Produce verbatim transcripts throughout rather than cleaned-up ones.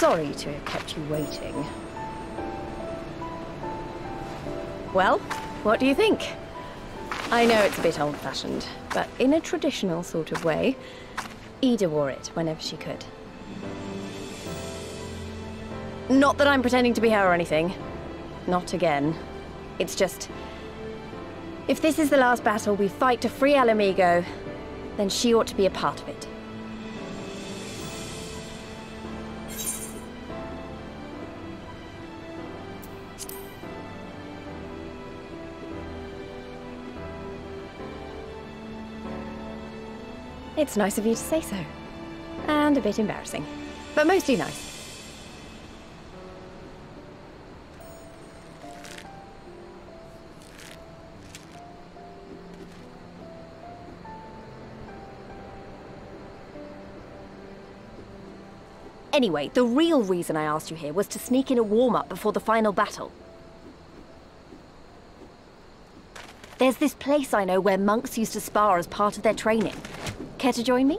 Sorry to have kept you waiting. Well, what do you think? I know it's a bit old-fashioned, but in a traditional sort of way, Ida wore it whenever she could. Not that I'm pretending to be her or anything. Not again. It's just, if this is the last battle we fight to free El Amigo, then she ought to be a part of it. It's nice of you to say so. And a bit embarrassing, but mostly nice. Anyway, the real reason I asked you here was to sneak in a warm-up before the final battle. There's this place I know where monks used to spar as part of their training. Care to join me?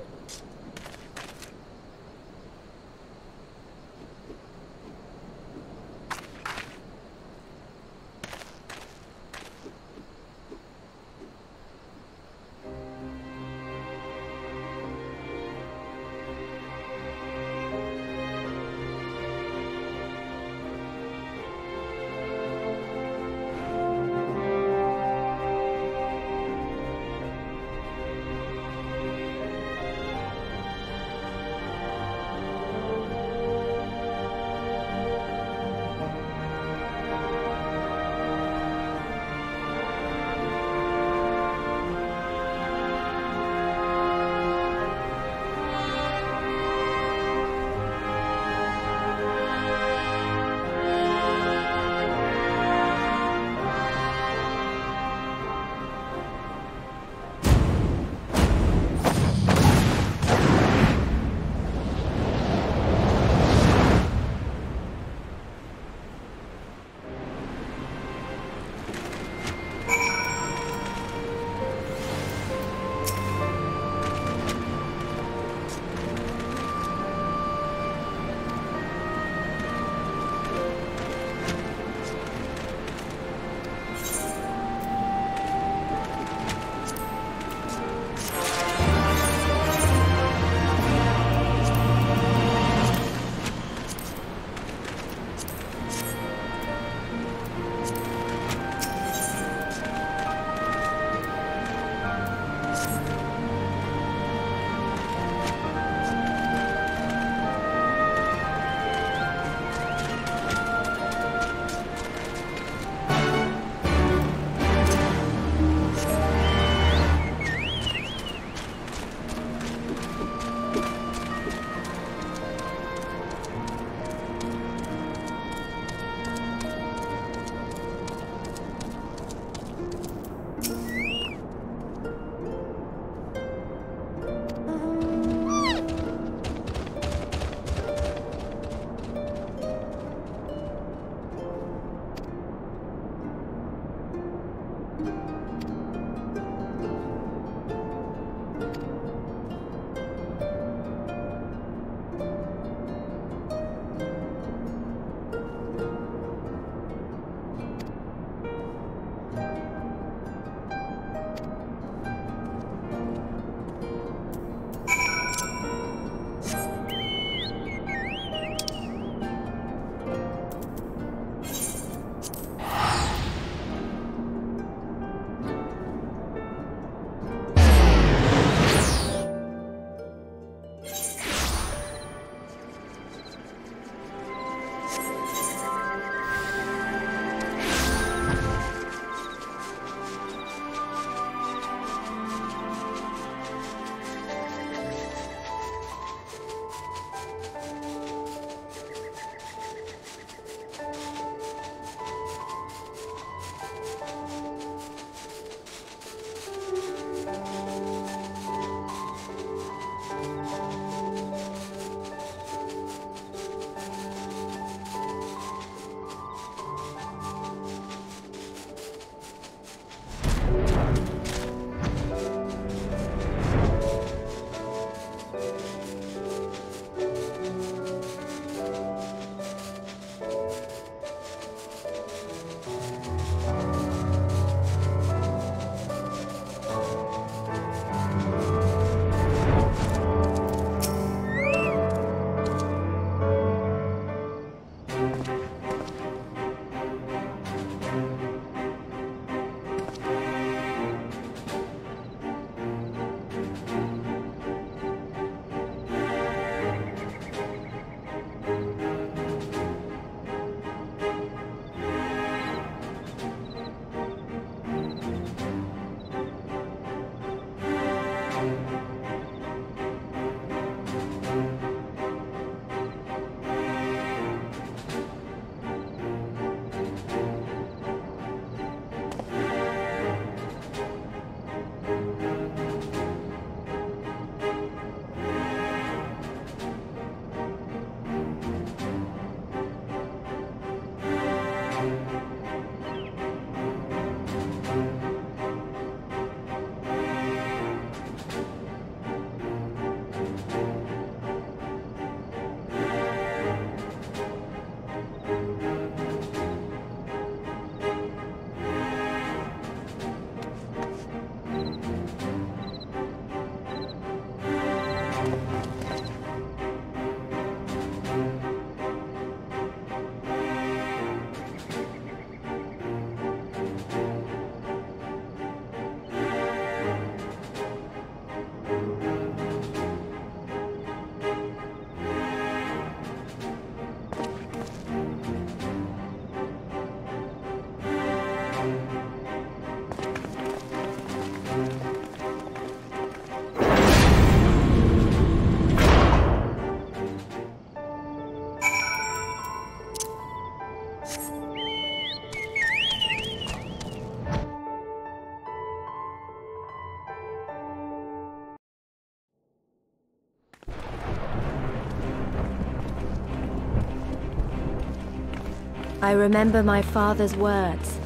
I remember my father's words,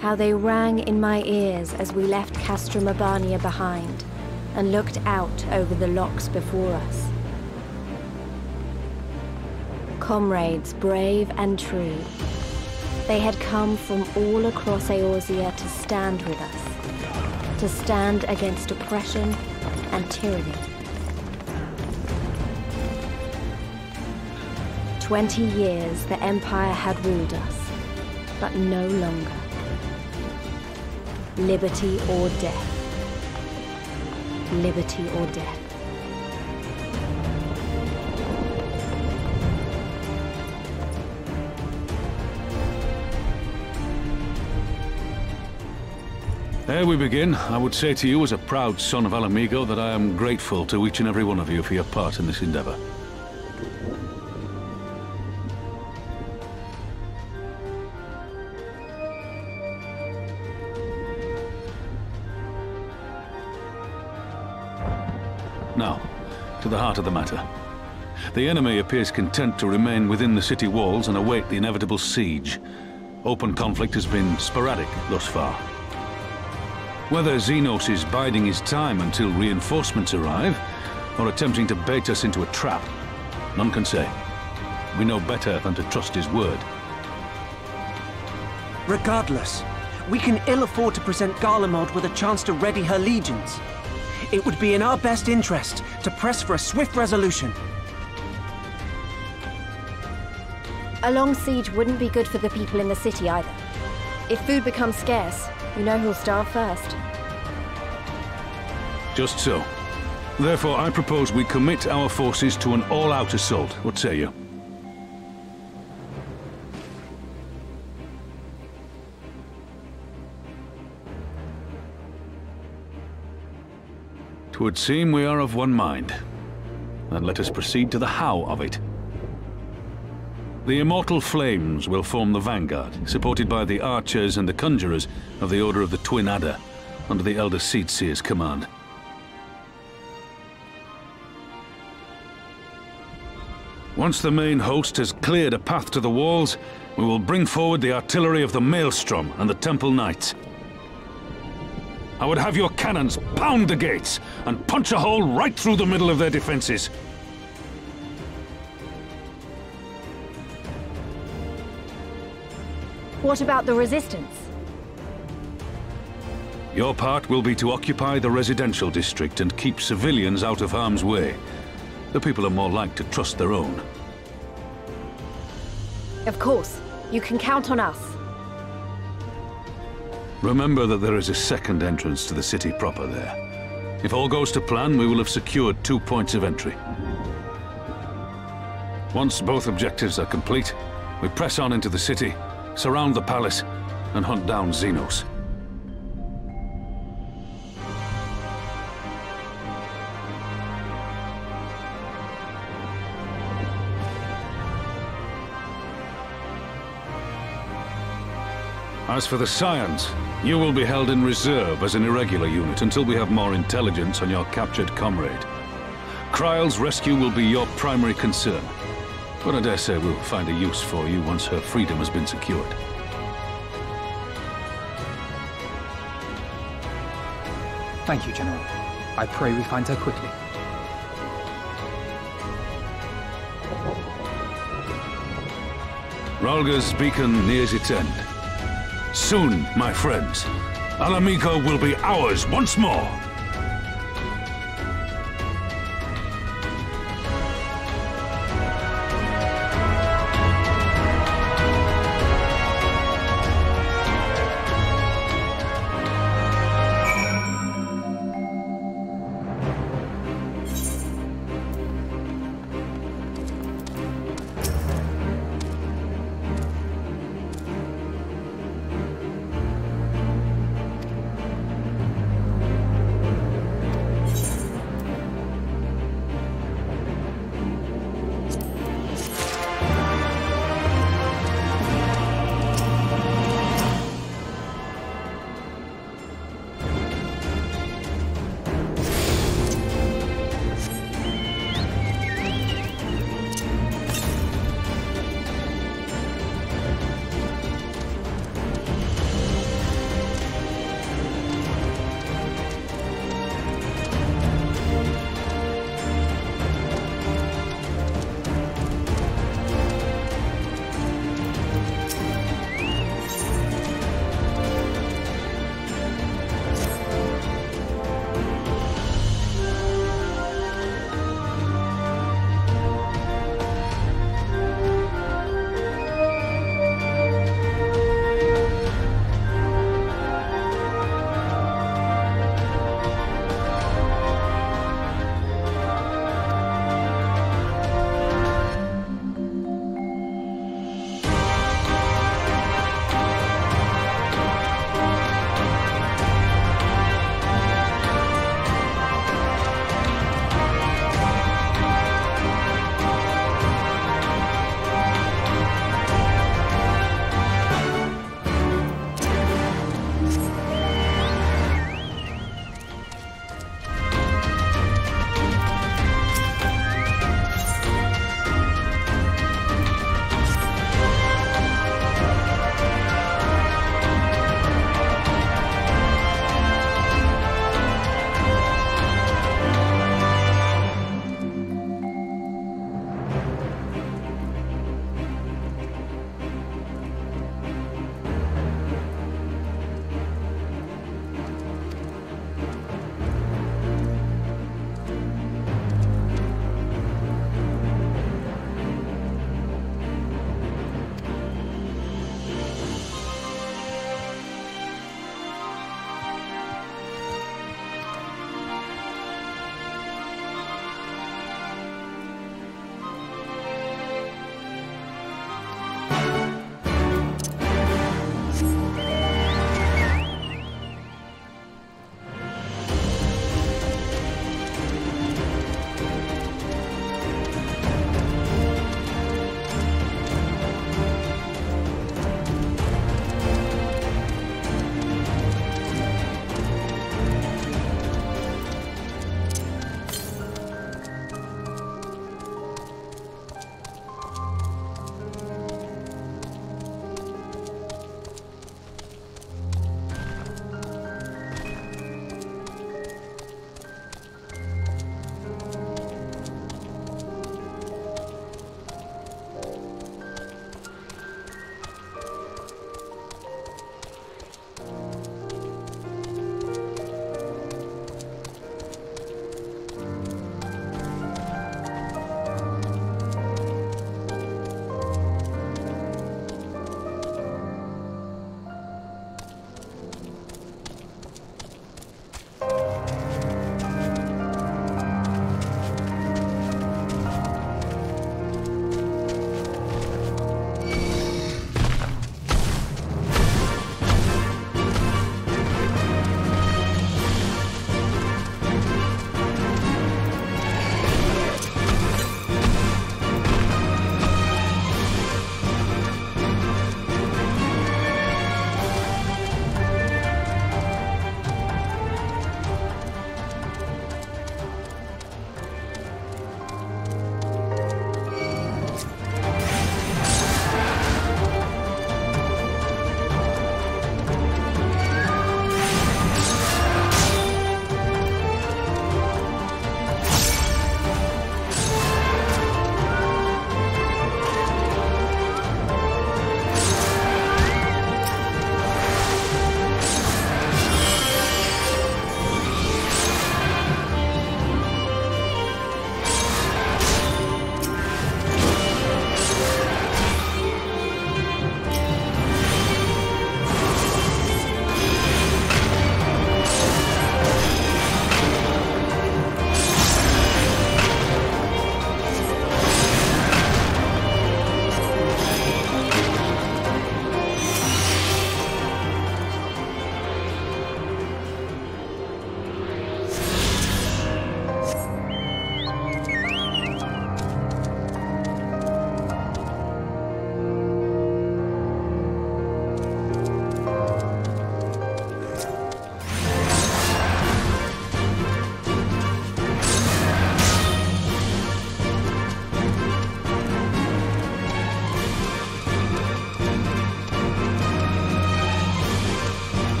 how they rang in my ears as we left Castrum Abania behind and looked out over the locks before us. Comrades brave and true, they had come from all across Eorzea to stand with us, to stand against oppression and tyranny. Twenty years the Empire had ruled us, but no longer. Liberty or death. Liberty or death. Ere we begin, I would say to you as a proud son of Ala Mhigo that I am grateful to each and every one of you for your part in this endeavor. Now, to the heart of the matter. The enemy appears content to remain within the city walls and await the inevitable siege. Open conflict has been sporadic thus far. Whether Zenos is biding his time until reinforcements arrive, or attempting to bait us into a trap, none can say. We know better than to trust his word. Regardless, we can ill afford to present Garlemald with a chance to ready her legions. It would be in our best interest to press for a swift resolution. A long siege wouldn't be good for the people in the city either. If food becomes scarce, you know who'll starve first. Just so. Therefore, I propose we commit our forces to an all-out assault. What say you? T'would seem we are of one mind. Then let us proceed to the how of it. The Immortal Flames will form the vanguard, supported by the archers and the conjurers of the Order of the Twin Adder, under the Elder Seedseer's command. Once the main host has cleared a path to the walls, we will bring forward the artillery of the Maelstrom and the Temple Knights. I would have your cannons pound the gates and punch a hole right through the middle of their defenses. What about the resistance? Your part will be to occupy the residential district and keep civilians out of harm's way. The people are more like to trust their own. Of course, you can count on us. Remember that there is a second entrance to the city proper there. If all goes to plan, we will have secured two points of entry. Once both objectives are complete, we press on into the city, surround the palace, and hunt down Zenos. As for the Scions, you will be held in reserve as an irregular unit until we have more intelligence on your captured comrade. Kryle's rescue will be your primary concern, but I dare say we'll find a use for you once her freedom has been secured. Thank you, General. I pray we find her quickly. Ralga's beacon nears its end. Soon, my friends, Ala Mhigo will be ours once more!